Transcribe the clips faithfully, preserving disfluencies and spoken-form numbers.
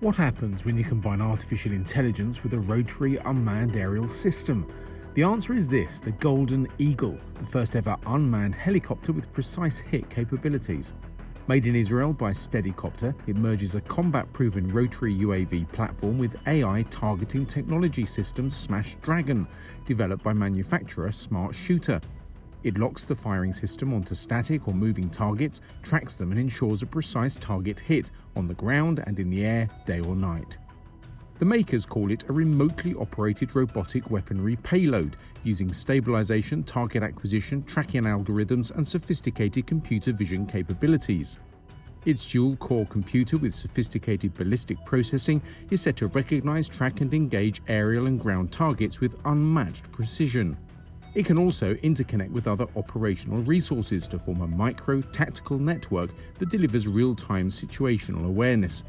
What happens when you combine artificial intelligence with a rotary unmanned aerial system? The answer is this, the Golden Eagle, the first ever unmanned helicopter with precise hit capabilities. Made in Israel by Steadicopter, it merges a combat-proven rotary U A V platform with A I targeting technology system Smash Dragon, developed by manufacturer Smart Shooter. It locks the firing system onto static or moving targets, tracks them and ensures a precise target hit on the ground and in the air, day or night. The makers call it a remotely operated robotic weaponry payload, using stabilization, target acquisition, tracking algorithms and sophisticated computer vision capabilities. Its dual-core computer with sophisticated ballistic processing is set to recognize, track and engage aerial and ground targets with unmatched precision. It can also interconnect with other operational resources to form a micro-tactical network that delivers real-time situational awareness.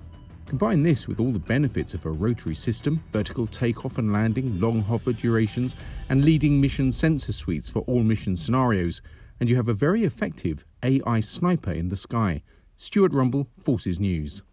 Combine this with all the benefits of a rotary system, vertical takeoff and landing, long hover durations, and leading mission sensor suites for all mission scenarios, and you have a very effective A I sniper in the sky. Stuart Rumble, Forces News.